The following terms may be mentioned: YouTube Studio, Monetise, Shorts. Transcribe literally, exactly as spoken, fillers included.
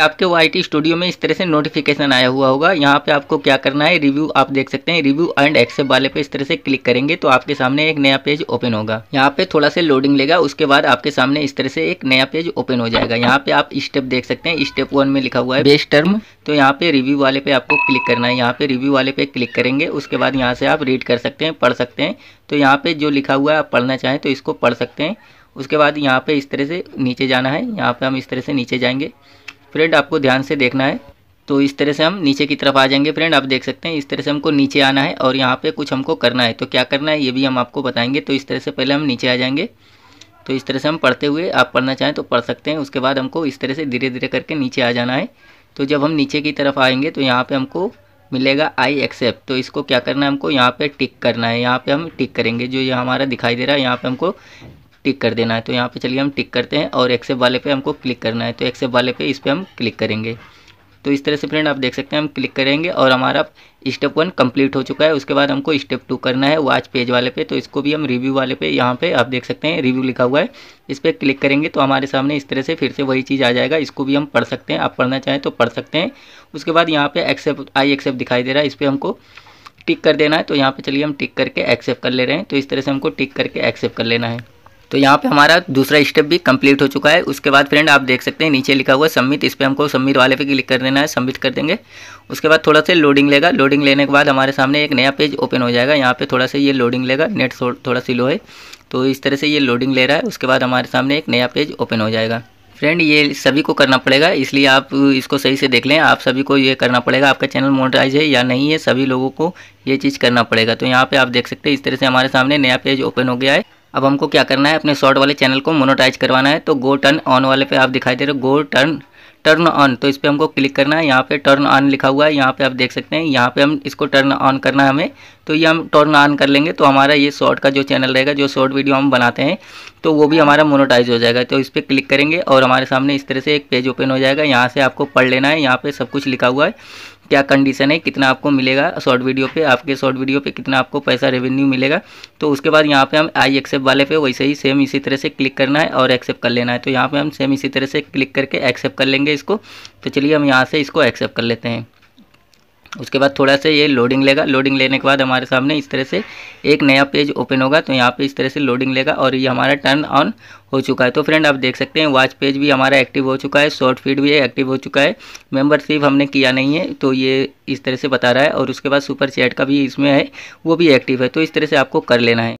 आपके वो I T studio में इस तरह से नोटिफिकेशन आया हुआ होगा। यहाँ पे आपको क्या करना है, रिव्यू आप देख सकते हैं, रिव्यू एंड एक्सेप्ट वाले पे इस तरह से क्लिक करेंगे तो आपके सामने एक नया पेज ओपन होगा। यहाँ पे थोड़ा से लोडिंग लेगा, उसके बाद आपके सामने इस तरह से एक नया पेज ओपन हो जाएगा। यहाँ पे आप स्टेप देख सकते हैं, स्टेप वन में लिखा हुआ है बेस्ट टर्म, तो यहाँ पे रिव्यू वाले पे आपको क्लिक करना है। यहाँ पे रिव्यू वाले पे क्लिक करेंगे, उसके बाद यहाँ से आप रीड कर सकते हैं, पढ़ सकते हैं। तो यहाँ पे जो लिखा हुआ है आप पढ़ना चाहें तो इसको पढ़ सकते हैं। उसके बाद यहाँ पे इस तरह से नीचे जाना है, यहाँ पे हम इस तरह से नीचे जाएंगे। फ्रेंड आपको ध्यान से देखना है, तो इस तरह से हम नीचे की तरफ आ जाएंगे। फ्रेंड आप देख सकते हैं इस तरह से हमको नीचे आना है और यहाँ पे कुछ हमको करना है, तो क्या करना है ये भी हम आपको बताएंगे। तो इस तरह से पहले हम नीचे आ जाएंगे, तो इस तरह से हम पढ़ते हुए, आप पढ़ना चाहें तो पढ़ सकते हैं। उसके बाद हमको इस तरह से धीरे धीरे करके नीचे आ जाना है। तो जब हम नीचे की तरफ आएंगे तो यहाँ पर हमको मिलेगा आई एक्सेप्ट, तो इसको क्या करना है, हमको यहाँ पर टिक करना है। यहाँ पर हम टिक करेंगे, जो ये हमारा दिखाई दे रहा है यहाँ पर हमको टिक कर देना है। तो यहाँ पे चलिए हम टिक करते हैं और एक्सेप्ट वाले पे हमको क्लिक करना है। तो एक्सेप्ट वाले पे इस पर हम क्लिक करेंगे। तो इस तरह से फ्रेंड आप देख सकते हैं हम क्लिक करेंगे और हमारा स्टेप वन कंप्लीट हो चुका है। उसके बाद हमको स्टेप टू करना है वाच पेज वाले पे, तो इसको भी हम रिव्यू वाले पे, यहाँ पे आप देख सकते हैं रिव्यू लिखा हुआ है, इस पर क्लिक करेंगे तो हमारे सामने इस तरह से फिर से वही चीज़ आ जाएगा। इसको भी हम पढ़ सकते हैं, आप पढ़ना चाहें तो पढ़ सकते हैं। उसके बाद यहाँ पे एक्सेप्ट, आई एक्सेप्ट दिखाई दे रहा है, इस पर हमको टिक कर देना है। तो यहाँ पर चलिए हम टिक करके एक्सेप्ट कर ले रहे हैं। तो इस तरह से हमको टिक करके एक्सेप्ट कर लेना है। तो यहाँ पे हमारा दूसरा स्टेप भी कंप्लीट हो चुका है। उसके बाद फ्रेंड आप देख सकते हैं नीचे लिखा हुआ सबमिट, इस पर हमको सबमिट वाले पे क्लिक कर देना है, सबमिट कर देंगे। उसके बाद थोड़ा सा लोडिंग लेगा, लोडिंग लेने के बाद हमारे सामने एक नया पेज ओपन हो जाएगा। यहाँ पे थोड़ा सा ये लोडिंग लेगा, नेट थोड़ा स्लो है, तो इस तरह से ये लोडिंग ले रहा है। उसके बाद हमारे सामने एक नया पेज ओपन हो जाएगा। फ्रेंड ये सभी को करना पड़ेगा, इसलिए आप इसको सही से देख लें, आप सभी को ये करना पड़ेगा। आपका चैनल मोनेटाइज है या नहीं है, सभी लोगों को ये चीज़ करना पड़ेगा। तो यहाँ पर आप देख सकते हैं इस तरह से हमारे सामने नया पेज ओपन हो गया है। अब हमको क्या करना है, अपने शॉर्ट वाले चैनल को मोनेटाइज करवाना है। तो गो टर्न ऑन वाले पे आप दिखाई दे रहे हो, गो टर्न टर्न ऑन, तो इस पर हमको क्लिक करना है। यहाँ पे टर्न ऑन लिखा हुआ है, यहाँ पे आप देख सकते हैं, यहाँ पे हम इसको टर्न ऑन करना है हमें। तो ये हम टर्न ऑन कर लेंगे तो हमारा ये शॉर्ट का जो चैनल रहेगा, जो शॉर्ट वीडियो हम बनाते हैं, तो वो भी हमारा मोनेटाइज हो जाएगा। तो इस पर क्लिक करेंगे और हमारे सामने इस तरह से एक पेज ओपन हो जाएगा। यहाँ से आपको पढ़ लेना है, यहाँ पर सब कुछ लिखा हुआ है, क्या कंडीशन है, कितना आपको मिलेगा शॉर्ट वीडियो पे, आपके शॉर्ट वीडियो पे कितना आपको पैसा रेवेन्यू मिलेगा। तो उसके बाद यहाँ पे हम आई एक्सेप्ट वाले पे वैसे ही सेम इसी तरह से क्लिक करना है और एक्सेप्ट कर लेना है। तो यहाँ पे हम सेम इसी तरह से क्लिक करके एक्सेप्ट कर लेंगे इसको। तो चलिए हम यहाँ से इसको एक्सेप्ट कर लेते हैं। उसके बाद थोड़ा सा ये लोडिंग लेगा, लोडिंग लेने के बाद हमारे सामने इस तरह से एक नया पेज ओपन होगा। तो यहाँ पे इस तरह से लोडिंग लेगा और ये हमारा टर्न ऑन हो चुका है। तो फ्रेंड आप देख सकते हैं वॉच पेज भी हमारा एक्टिव हो चुका है, शॉर्ट फीड भी एक्टिव हो चुका है, मेंबरशिप हमने किया नहीं है तो ये इस तरह से बता रहा है। और उसके बाद सुपर चैट का भी इसमें है, वो भी एक्टिव है। तो इस तरह से आपको कर लेना है।